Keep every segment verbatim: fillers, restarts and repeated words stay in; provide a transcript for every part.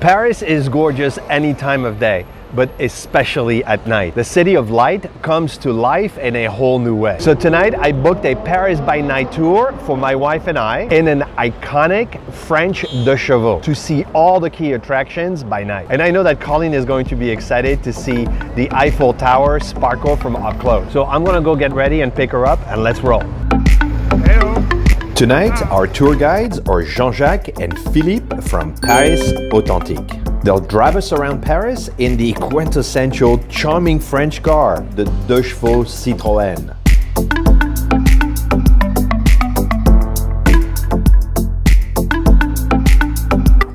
Paris is gorgeous any time of day, but especially at night. The city of light comes to life in a whole new way. So tonight I booked a Paris by night tour for my wife and I in an iconic French Deux Chevaux to see all the key attractions by night. And I know that Colleen is going to be excited to see the Eiffel Tower sparkle from up close. So I'm gonna go get ready and pick her up, and let's roll. Tonight, our tour guides are Jean-Jacques and Philippe from Paris Authentique. They'll drive us around Paris in the quintessential charming French car, the Deux Chevaux Citroën.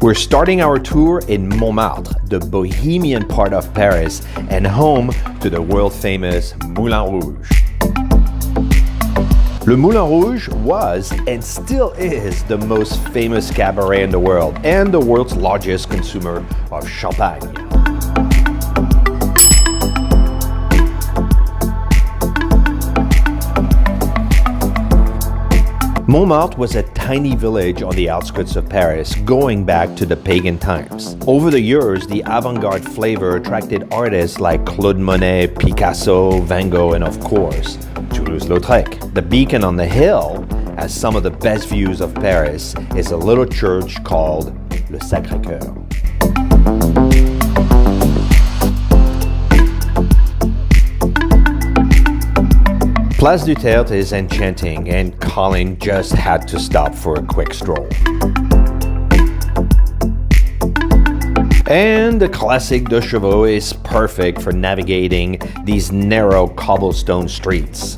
We're starting our tour in Montmartre, the bohemian part of Paris, and home to the world-famous Moulin Rouge. Le Moulin Rouge was and still is the most famous cabaret in the world and the world's largest consumer of champagne. Montmartre was a tiny village on the outskirts of Paris, going back to the pagan times. Over the years, the avant-garde flavor attracted artists like Claude Monet, Picasso, Van Gogh, and of course, Toulouse-Lautrec. The beacon on the hill has some of the best views of Paris. It's a little church called Le Sacré-Cœur. Place du Tertre is enchanting, and Colleen just had to stop for a quick stroll. And the classic Deux Chevaux is perfect for navigating these narrow cobblestone streets.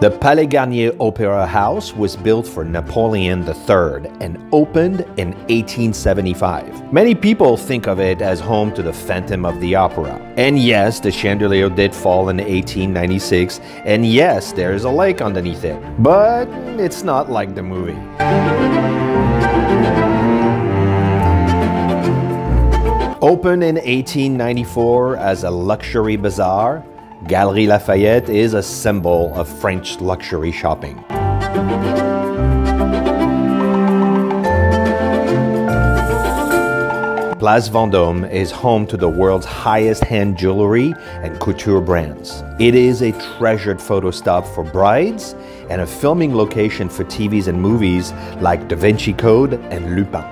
The Palais Garnier Opera House was built for Napoleon the Third and opened in eighteen seventy-five. Many people think of it as home to the Phantom of the Opera. And yes, the chandelier did fall in eighteen ninety-six, and yes, there's a lake underneath it. But it's not like the movie. Opened in eighteen ninety-four as a luxury bazaar, Galeries Lafayette is a symbol of French luxury shopping. Place Vendôme is home to the world's highest hand jewelry and couture brands. It is a treasured photo stop for brides and a filming location for T Vs and movies like Da Vinci Code and Lupin.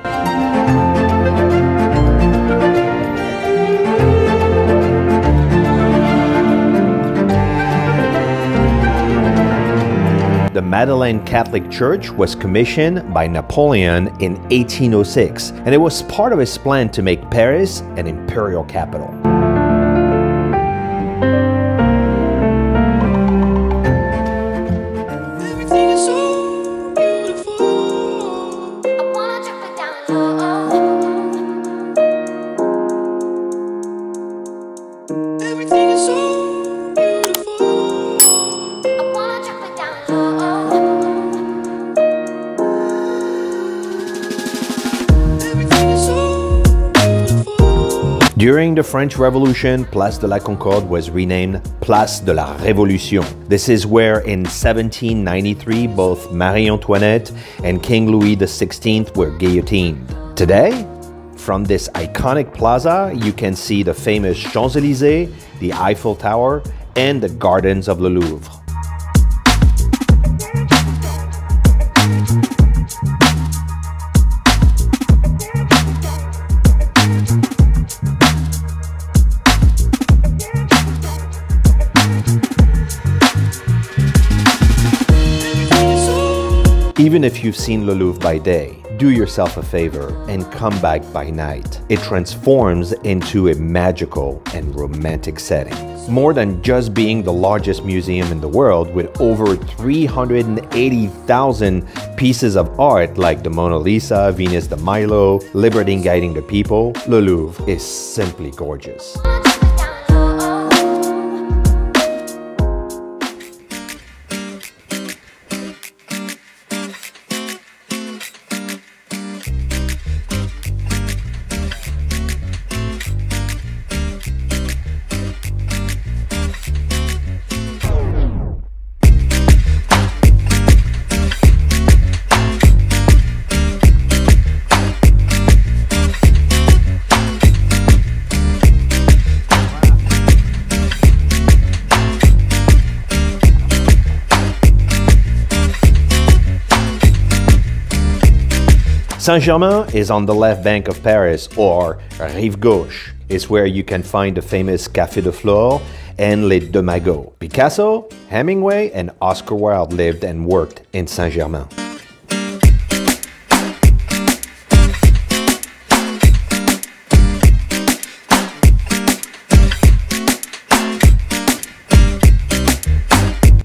The Madeleine Catholic Church was commissioned by Napoleon in eighteen oh six, and it was part of his plan to make Paris an imperial capital. During the French Revolution, Place de la Concorde was renamed Place de la Révolution. This is where in seventeen ninety-three, both Marie Antoinette and King Louis the sixteenth were guillotined. Today, from this iconic plaza, you can see the famous Champs-Élysées, the Eiffel Tower, and the gardens of Le Louvre. Even if you've seen Le Louvre by day, do yourself a favor and come back by night. It transforms into a magical and romantic setting. More than just being the largest museum in the world with over three hundred eighty thousand pieces of art like the Mona Lisa, Venus de Milo, Liberty Guiding the People, Le Louvre is simply gorgeous. Saint-Germain is on the left bank of Paris, or Rive Gauche. It's where you can find the famous Café de Flore and Les Deux Magots. Picasso, Hemingway and Oscar Wilde lived and worked in Saint-Germain.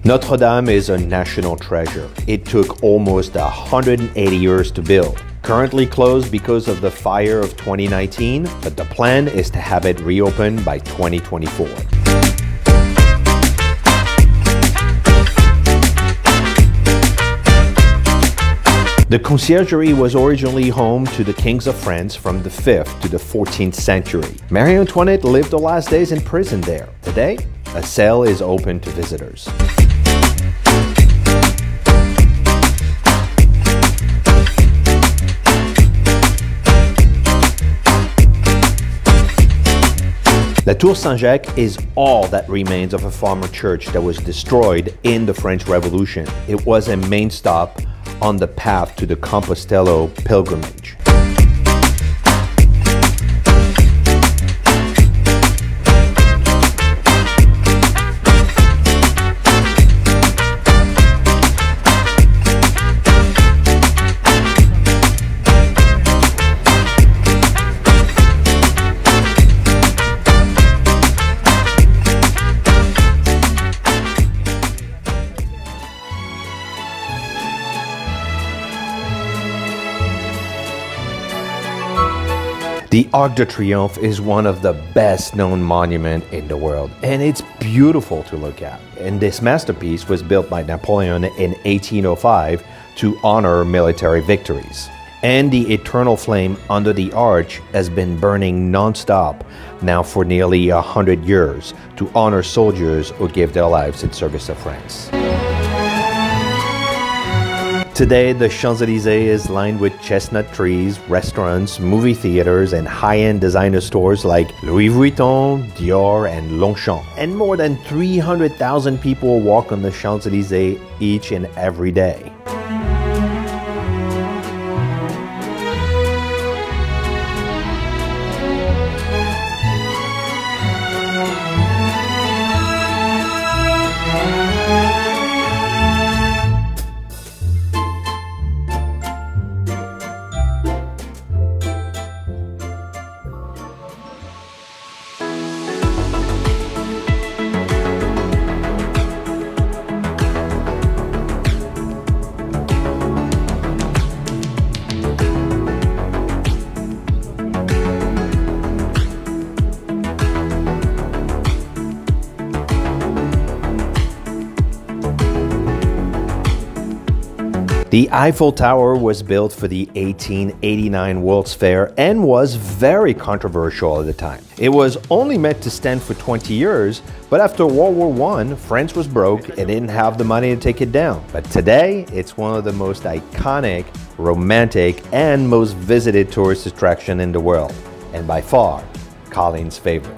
Notre Dame is a national treasure. It took almost one hundred eighty years to build. Currently closed because of the fire of twenty nineteen, but the plan is to have it reopened by twenty twenty-four. The Conciergerie was originally home to the kings of France from the fifth to the fourteenth century. Marie Antoinette lived the last days in prison there. Today, a cell is open to visitors. La Tour Saint-Jacques is all that remains of a former church that was destroyed in the French Revolution. It was a main stop on the path to the Compostelo pilgrimage. The Arc de Triomphe is one of the best known monuments in the world, and it's beautiful to look at. And this masterpiece was built by Napoleon in eighteen oh five to honor military victories. And the eternal flame under the arch has been burning non-stop now for nearly one hundred years to honor soldiers who gave their lives in service of France. Today, the Champs-Élysées is lined with chestnut trees, restaurants, movie theaters, and high-end designer stores like Louis Vuitton, Dior, and Longchamp. And more than three hundred thousand people walk on the Champs-Élysées each and every day. The Eiffel Tower was built for the eighteen eighty-nine World's Fair and was very controversial at the time. It was only meant to stand for twenty years, but after World War One, France was broke and didn't have the money to take it down. But today, it's one of the most iconic, romantic, and most visited tourist attraction in the world. And by far, Colleen's favorite.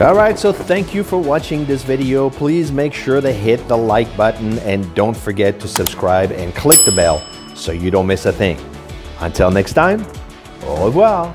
Alright, so thank you for watching this video. Please make sure to hit the like button and don't forget to subscribe and click the bell so you don't miss a thing. Until next time, au revoir!